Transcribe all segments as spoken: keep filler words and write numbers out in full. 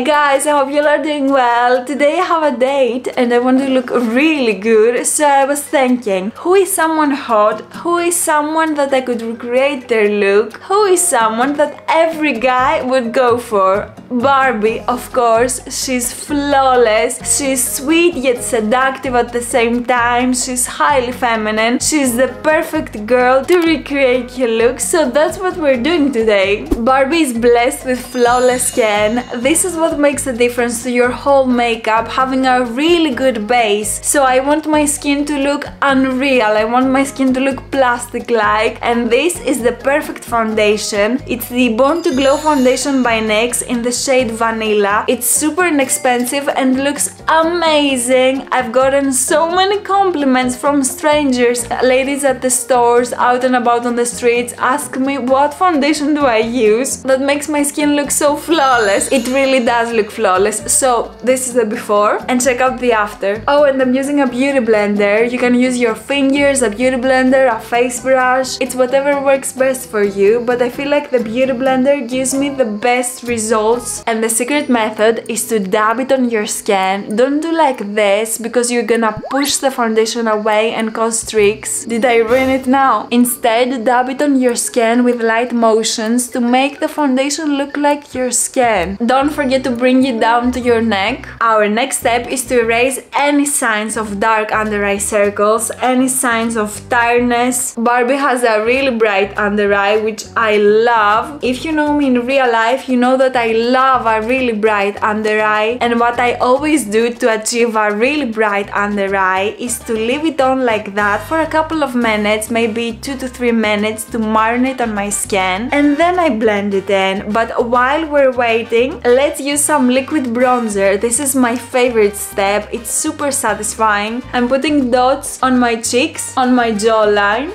Hi guys, I hope you all are doing well. Today I have a date and I want to look really good, so I was thinking, who is someone hot, who is someone that I could recreate their look, who is someone that every guy would go for? Barbie, of course. She's flawless, she's sweet yet seductive at the same time, she's highly feminine, she's the perfect girl to recreate your look, so that's what we're doing today. Barbie is blessed with flawless skin. This is what makes a difference to your whole makeup, having a really good base. So I want my skin to look unreal, I want my skin to look plastic-like, and this is the perfect foundation. It's the Born to Glow foundation by NYX in the shade Vanilla. It's super inexpensive and looks amazing. I've gotten so many compliments from strangers, ladies at the stores, out and about on the streets, ask me what foundation do I use that makes my skin look so flawless. It really does look flawless. So this is the before, and check out the after. Oh, and I'm using a beauty blender. You can use your fingers, a beauty blender, a face brush. It's whatever works best for you, but I feel like the beauty blender gives me the best results. And the secret method is to dab it on your skin. Don't do like this, because you're gonna push the foundation away and cause streaks. Did I ruin it now? Instead, dab it on your skin with light motions to make the foundation look like your skin. Don't forget to bring it down to your neck. Our next step is to erase any signs of dark under eye circles, any signs of tiredness. Barbie has a really bright under eye, which I love. If you know me in real life, you know that I love a really bright under eye, and what I always do to achieve a really bright under eye is to leave it on like that for a couple of minutes, maybe two to three minutes, to marinate on my skin, and then I blend it in. But while we're waiting, let's use some liquid bronzer. This is my favorite step. It's super satisfying. I'm putting dots on my cheeks, on my jawline,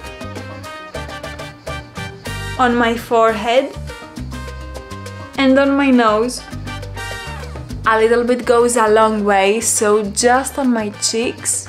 on my forehead, and on my nose. A little bit goes a long way, so just on my cheeks.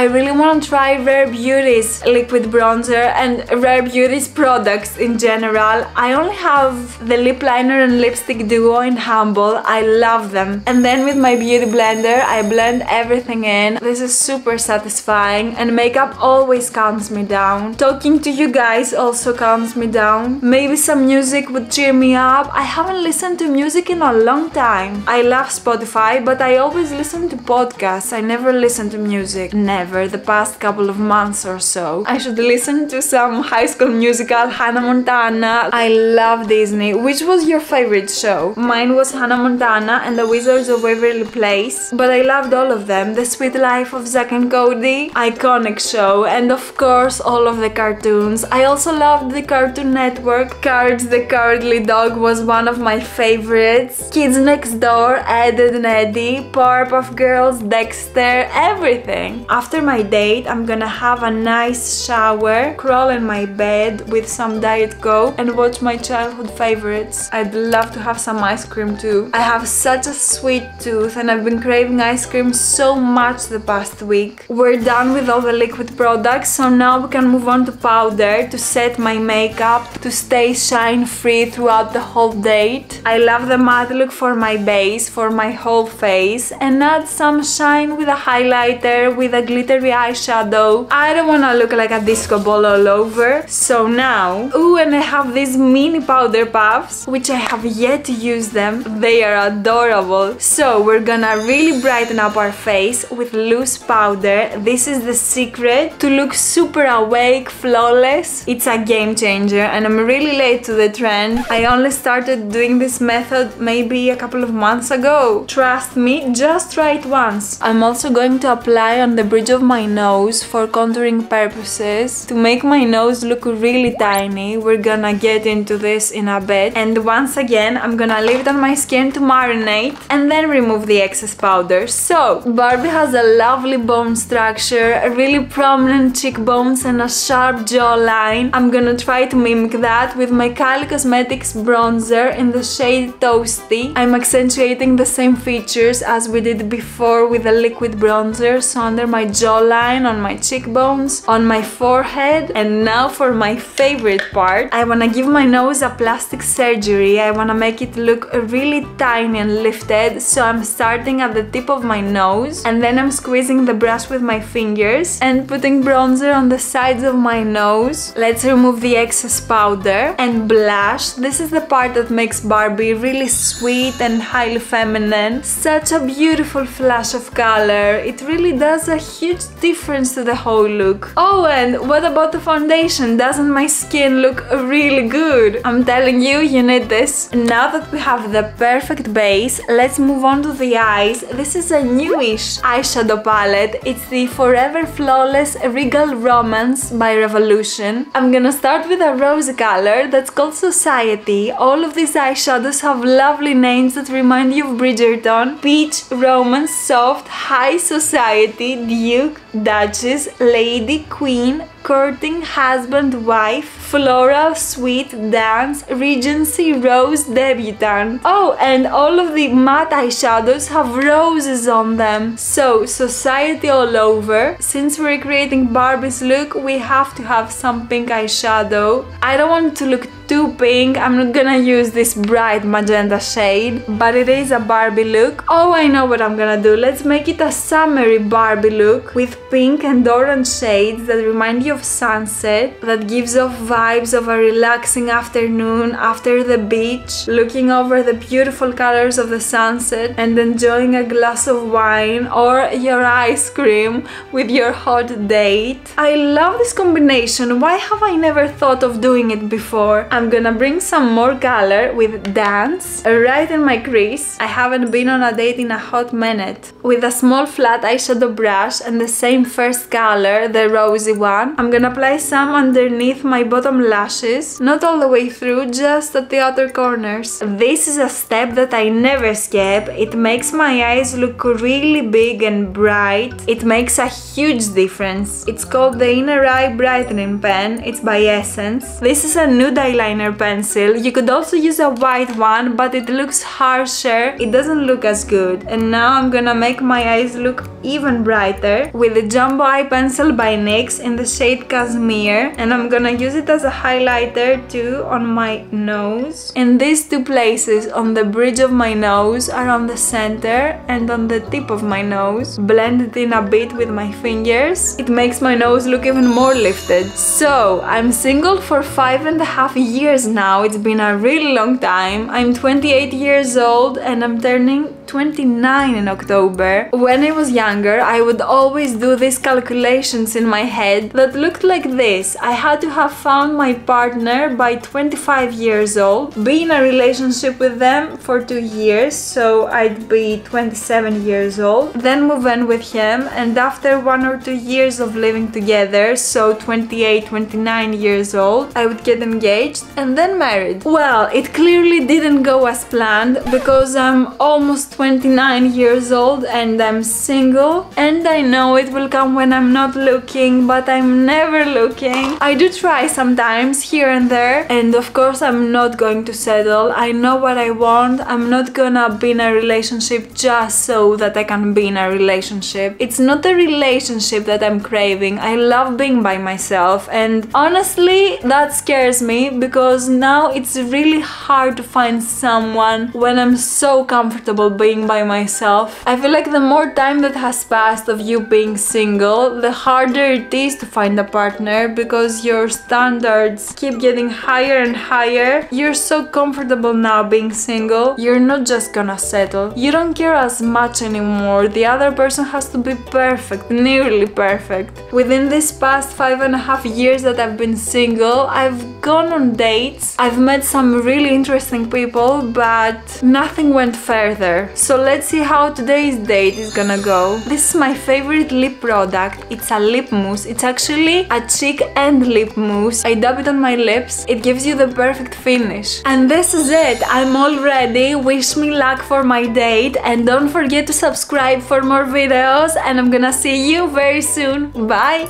I really want to try Rare Beauty's liquid bronzer and Rare Beauty's products in general. I only have the lip liner and lipstick duo in Humble. I love them. And then with my beauty blender, I blend everything in. This is super satisfying, and makeup always calms me down. Talking to you guys also calms me down. Maybe some music would cheer me up. I haven't listened to music in a long time. I love Spotify, but I always listen to podcasts. I never listen to music. Never. The past couple of months or so. I should listen to some High School Musical, Hannah Montana. I love Disney. Which was your favorite show? Mine was Hannah Montana and the Wizards of Waverly Place, but I loved all of them. The Sweet Life of Zack and Cody, iconic show, and of course all of the cartoons. I also loved the Cartoon Network. Cards, the Cowardly Dog was one of my favorites. Kids Next Door, Ed and Eddie, Powerpuff Girls, Dexter, everything. After my date, I'm gonna have a nice shower, crawl in my bed with some Diet Coke, and watch my childhood favorites. I'd love to have some ice cream too. I have such a sweet tooth, and I've been craving ice cream so much the past week. We're done with all the liquid products, so now we can move on to powder to set my makeup, to stay shine free throughout the whole date. I love the matte look for my base, for my whole face, and add some shine with a highlighter, with a glittery eyeshadow. I don't wanna look like a disco ball all over. So now, ooh, and I have these mini powder puffs, which I have yet to use them. They are adorable. So we're gonna really brighten up our face with loose powder. This is the secret to look super awake, flawless. It's a game changer, and I'm really late to the trend. I only started doing this method maybe a couple of months ago. Trust me, just try it once. I'm also going to apply on the bridge of my nose for contouring purposes to make my nose look really tiny. We're gonna get into this in a bit, and once again I'm gonna leave it on my skin to marinate and then remove the excess powder. So Barbie has a lovely bone structure, a really prominent cheekbones and a sharp jawline. I'm gonna try to mimic that with my Kylie Cosmetics bronzer in the shade Toasty. I'm accentuating the same features as we did before with the liquid bronzer, so under my jawline, on my cheekbones, on my forehead. And now for my favorite part, I wanna give my nose a plastic surgery. I wanna make it look really tiny and lifted, so I'm starting at the tip of my nose and then I'm squeezing the brush with my fingers and putting bronzer on the sides of my nose. Let's remove the excess powder and blush. This is the part that makes Barbie really sweet and highly feminine. Such a beautiful flash of color. It really does a huge difference to the whole look. Oh, and what about the foundation? Doesn't my skin look really good? I'm telling you, you need this. Now that we have the perfect base, let's move on to the eyes. This is a newish eyeshadow palette. It's the Forever Flawless Regal Romance by Revolution. I'm gonna start with a rose color that's called Society. All of these eyeshadows have lovely names that remind you of Bridgerton. Peach, Romance, Soft, High Society, Duke, Duchess, Lady, Queen, Courting, Husband, Wife, Floral, Sweet, Dance, Regency, Rose, Debutante. Oh, and all of the matte eyeshadows have roses on them. So, Society all over. Since we're creating Barbie's look, we have to have some pink eyeshadow. I don't want it to look too pink. I'm not gonna use this bright magenta shade, but it is a Barbie look. Oh, I know what I'm gonna do. Let's make it a summery Barbie look with pink and orange shades that remind you of sunset, that gives off vibes of a relaxing afternoon after the beach, looking over the beautiful colors of the sunset and enjoying a glass of wine or your ice cream with your hot date. I love this combination. Why have I never thought of doing it before? I'm gonna bring some more color with Dance right in my crease. I haven't been on a date in a hot minute. With a small flat eyeshadow brush and the same first color, the rosy one, I'm gonna apply some underneath my bottom lashes. Not all the way through, just at the outer corners. This is a step that I never skip. It makes my eyes look really big and bright. It makes a huge difference. It's called the Inner Eye Brightening Pen. It's by Essence. This is a nude eyeliner pencil. You could also use a white one, but it looks harsher. It doesn't look as good. And now I'm gonna make my eyes look even brighter with the Jumbo Eye Pencil by NYX in the shade Casimir, and I'm gonna use it as a highlighter too on my nose. And these two places on the bridge of my nose are on the center and on the tip of my nose. Blend it in a bit with my fingers. It makes my nose look even more lifted. So, I'm single for five and a half years years now. It's been a really long time. I'm twenty-eight years old and I'm turning twenty-nine in October. When I was younger, I would always do these calculations in my head that looked like this. I had to have found my partner by twenty-five years old, be in a relationship with them for two years, so I'd be twenty-seven years old, then move in with him, and after one or two years of living together, so twenty-eight, twenty-nine years old, I would get engaged and then married. Well, it clearly didn't go as planned because I'm almost twenty-nine years old and I'm single, and I know it will come when I'm not looking, but I'm never looking. I do try sometimes here and there, and of course I'm not going to settle. I know what I want. I'm not gonna be in a relationship just so that I can be in a relationship. It's not a relationship that I'm craving. I love being by myself, and honestly that scares me because now it's really hard to find someone when I'm so comfortable being Being by myself. I feel like the more time that has passed of you being single, the harder it is to find a partner because your standards keep getting higher and higher. You're so comfortable now being single, you're not just gonna settle. You don't care as much anymore. The other person has to be perfect, nearly perfect. Within this past five and a half years that I've been single, I've gone on dates, I've met some really interesting people, but nothing went further. So let's see how today's date is gonna go. This is my favorite lip product. It's a lip mousse. It's actually a cheek and lip mousse. I dab it on my lips. It gives you the perfect finish. And this is it. I'm all ready. Wish me luck for my date. And don't forget to subscribe for more videos. And I'm gonna see you very soon. Bye!